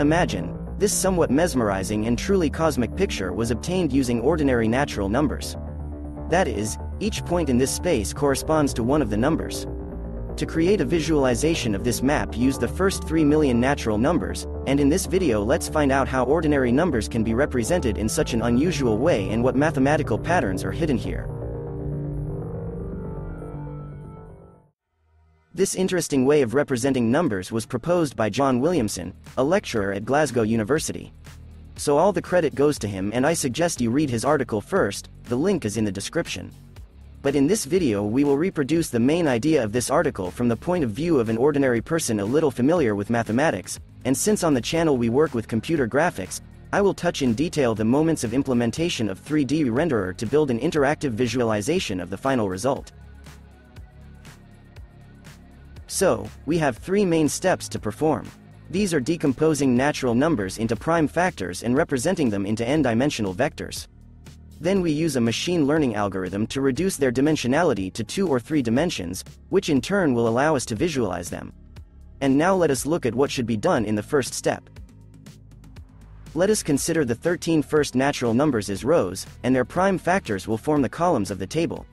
Imagine, this somewhat mesmerizing and truly cosmic picture was obtained using ordinary natural numbers. That is, each point in this space corresponds to one of the numbers. To create a visualization of this map, use the first 3 million natural numbers, and in this video let's find out how ordinary numbers can be represented in such an unusual way and what mathematical patterns are hidden here. This interesting way of representing numbers was proposed by John Williamson, a lecturer at Glasgow University. So all the credit goes to him, and I suggest you read his article first, the link is in the description. But in this video we will reproduce the main idea of this article from the point of view of an ordinary person a little familiar with mathematics, and since on the channel we work with computer graphics, I will touch in detail the moments of implementation of 3D renderer to build an interactive visualization of the final result. So, we have 3 main steps to perform. These are decomposing natural numbers into prime factors and representing them into n-dimensional vectors. Then we use a machine learning algorithm to reduce their dimensionality to 2 or 3 dimensions, which in turn will allow us to visualize them. And now let us look at what should be done in the first step. Let us consider the 13 first natural numbers as rows, and their prime factors will form the columns of the table.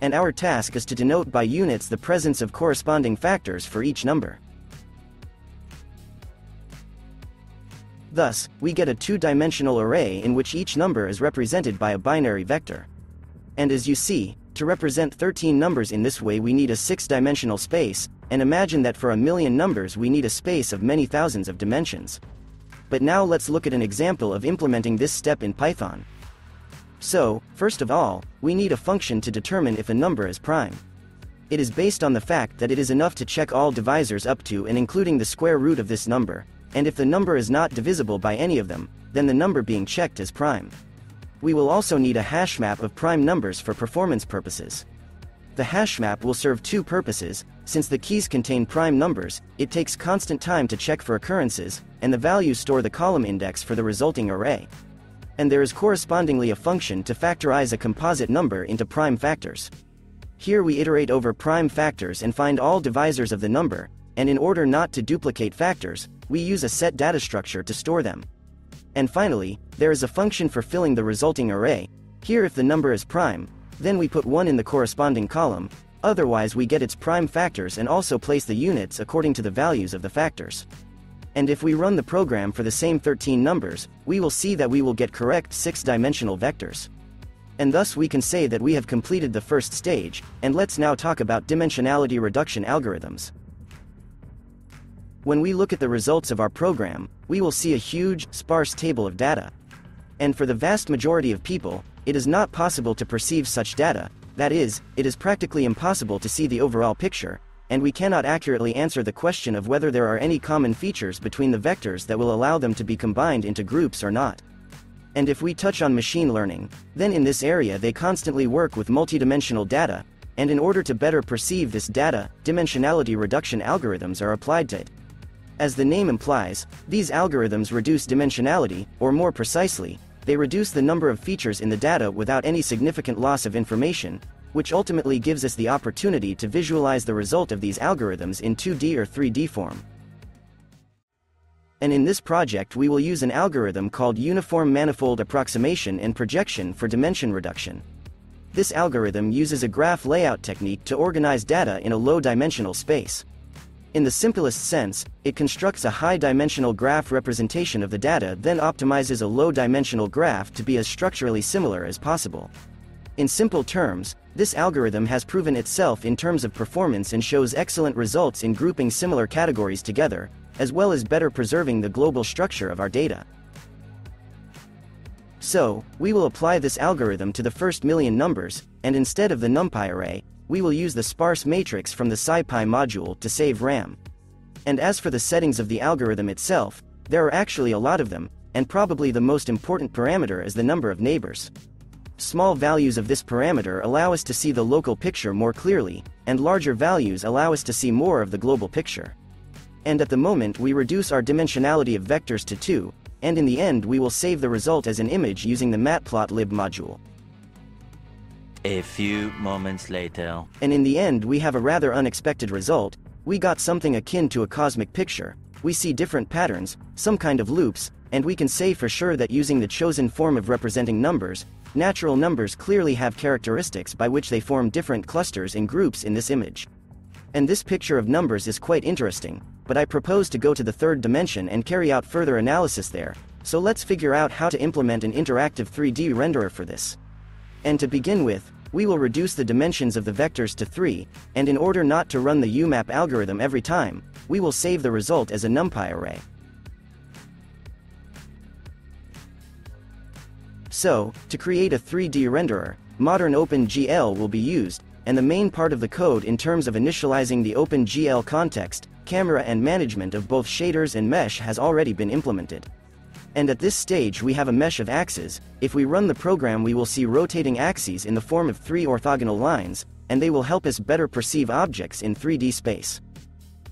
And our task is to denote by units the presence of corresponding factors for each number. Thus, we get a 2-dimensional array in which each number is represented by a binary vector. And as you see, to represent 13 numbers in this way we need a 6-dimensional space, and imagine that for a million numbers we need a space of many thousands of dimensions. But now let's look at an example of implementing this step in Python. So, first of all, we need a function to determine if a number is prime. It is based on the fact that it is enough to check all divisors up to and including the square root of this number, and if the number is not divisible by any of them, then the number being checked is prime. We will also need a hash map of prime numbers for performance purposes. The hash map will serve 2 purposes, since the keys contain prime numbers, it takes constant time to check for occurrences, and the values store the column index for the resulting array. And there is correspondingly a function to factorize a composite number into prime factors. Here we iterate over prime factors and find all divisors of the number, and in order not to duplicate factors, we use a set data structure to store them. And finally, there is a function for filling the resulting array. Here if the number is prime, then we put 1 in the corresponding column, otherwise we get its prime factors and also place the units according to the values of the factors. And if we run the program for the same 13 numbers, we will see that we will get correct 6-dimensional vectors. And thus we can say that we have completed the first stage, and let's now talk about dimensionality reduction algorithms. When we look at the results of our program, we will see a huge, sparse table of data. And for the vast majority of people, it is not possible to perceive such data, that is, it is practically impossible to see the overall picture, and we cannot accurately answer the question of whether there are any common features between the vectors that will allow them to be combined into groups or not. And if we touch on machine learning, then in this area they constantly work with multidimensional data, and in order to better perceive this data, dimensionality reduction algorithms are applied to it. As the name implies, these algorithms reduce dimensionality, or more precisely, they reduce the number of features in the data without any significant loss of information, which ultimately gives us the opportunity to visualize the result of these algorithms in 2D or 3D form. And in this project we will use an algorithm called Uniform Manifold Approximation and Projection for dimension reduction. This algorithm uses a graph layout technique to organize data in a low-dimensional space. In the simplest sense, it constructs a high-dimensional graph representation of the data, then optimizes a low-dimensional graph to be as structurally similar as possible. In simple terms, this algorithm has proven itself in terms of performance and shows excellent results in grouping similar categories together, as well as better preserving the global structure of our data. So, we will apply this algorithm to the first million numbers, and instead of the NumPy array, we will use the sparse matrix from the SciPy module to save RAM. And as for the settings of the algorithm itself, there are actually a lot of them, and probably the most important parameter is the number of neighbors. Small values of this parameter allow us to see the local picture more clearly, and larger values allow us to see more of the global picture. And at the moment we reduce our dimensionality of vectors to 2, and in the end we will save the result as an image using the matplotlib module. A few moments later. And in the end we have a rather unexpected result, we got something akin to a cosmic picture, we see different patterns, some kind of loops, and we can say for sure that using the chosen form of representing numbers, natural numbers clearly have characteristics by which they form different clusters and groups in this image. And this picture of numbers is quite interesting, but I propose to go to the third dimension and carry out further analysis there, so let's figure out how to implement an interactive 3D renderer for this. And to begin with, we will reduce the dimensions of the vectors to 3, and in order not to run the UMAP algorithm every time, we will save the result as a NumPy array. So, to create a 3D renderer, modern OpenGL will be used, and the main part of the code in terms of initializing the OpenGL context, camera and management of both shaders and mesh has already been implemented. And at this stage we have a mesh of axes. If we run the program we will see rotating axes in the form of 3 orthogonal lines, and they will help us better perceive objects in 3D space.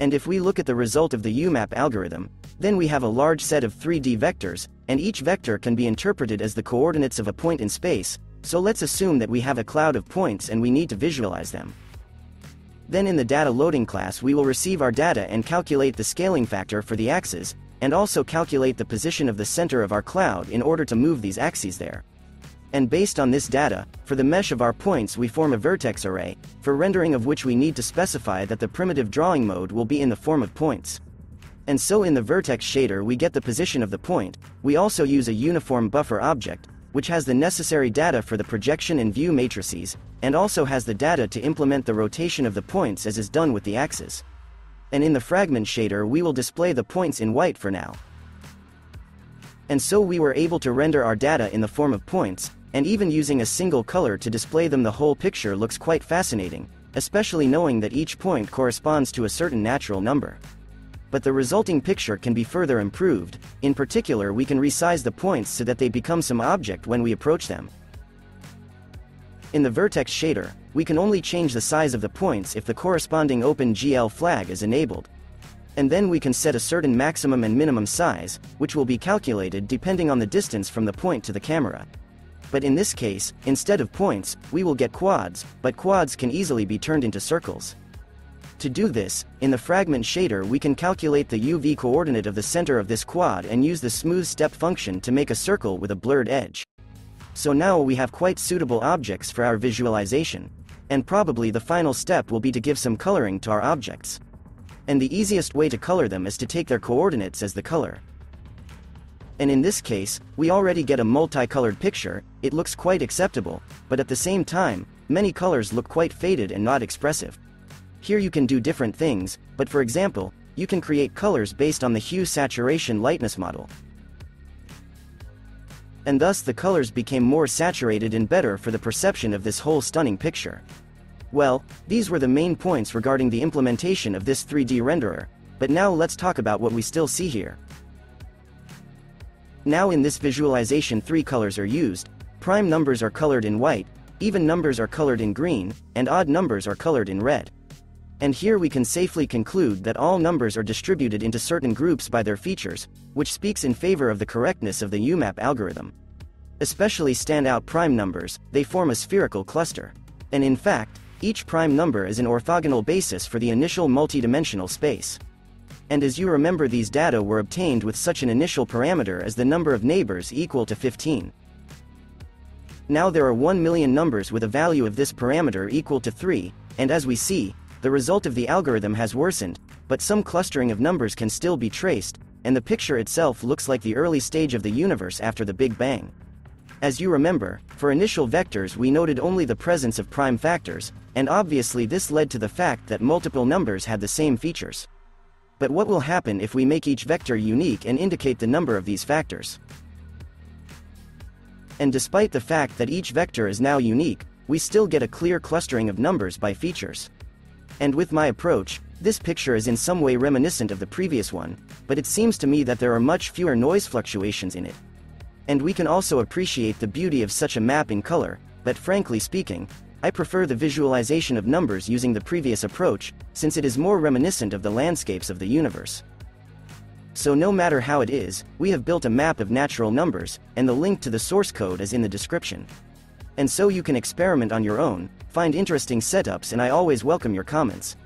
And if we look at the result of the UMAP algorithm, then we have a large set of 3D vectors, and each vector can be interpreted as the coordinates of a point in space, so let's assume that we have a cloud of points and we need to visualize them. Then in the data loading class we will receive our data and calculate the scaling factor for the axes, and also calculate the position of the center of our cloud in order to move these axes there. And based on this data, for the mesh of our points we form a vertex array, for rendering of which we need to specify that the primitive drawing mode will be in the form of points. And so in the vertex shader we get the position of the point. We also use a uniform buffer object, which has the necessary data for the projection and view matrices, and also has the data to implement the rotation of the points as is done with the axes. And in the fragment shader we will display the points in white for now. And so we were able to render our data in the form of points, and even using a single color to display them the whole picture looks quite fascinating, especially knowing that each point corresponds to a certain natural number. But the resulting picture can be further improved. In particular, we can resize the points so that they become some object when we approach them. In the vertex shader, we can only change the size of the points if the corresponding OpenGL flag is enabled. And then we can set a certain maximum and minimum size, which will be calculated depending on the distance from the point to the camera. But in this case, instead of points, we will get quads, but quads can easily be turned into circles. To do this, in the fragment shader we can calculate the UV coordinate of the center of this quad and use the smooth step function to make a circle with a blurred edge. So now we have quite suitable objects for our visualization. And probably the final step will be to give some coloring to our objects. And the easiest way to color them is to take their coordinates as the color. And in this case, we already get a multicolored picture. It looks quite acceptable, but at the same time, many colors look quite faded and not expressive. Here you can do different things, but for example, you can create colors based on the hue saturation lightness model. And thus the colors became more saturated and better for the perception of this whole stunning picture. Well, these were the main points regarding the implementation of this 3D renderer, but now let's talk about what we still see here. Now in this visualization 3 colors are used. Prime numbers are colored in white, even numbers are colored in green, and odd numbers are colored in red. And here we can safely conclude that all numbers are distributed into certain groups by their features, which speaks in favor of the correctness of the UMAP algorithm. Especially standout prime numbers, they form a spherical cluster. And in fact, each prime number is an orthogonal basis for the initial multidimensional space. And as you remember, these data were obtained with such an initial parameter as the number of neighbors equal to 15. Now there are 1 million numbers with a value of this parameter equal to 3, and as we see, the result of the algorithm has worsened, but some clustering of numbers can still be traced, and the picture itself looks like the early stage of the universe after the Big Bang. As you remember, for initial vectors we noted only the presence of prime factors, and obviously this led to the fact that multiple numbers had the same features. But what will happen if we make each vector unique and indicate the number of these factors? And despite the fact that each vector is now unique, we still get a clear clustering of numbers by features. And with my approach, this picture is in some way reminiscent of the previous one, but it seems to me that there are much fewer noise fluctuations in it. And we can also appreciate the beauty of such a map in color, but frankly speaking, I prefer the visualization of numbers using the previous approach, since it is more reminiscent of the landscapes of the universe. So no matter how it is, we have built a map of natural numbers, and the link to the source code is in the description. And so you can experiment on your own, find interesting setups, and I always welcome your comments.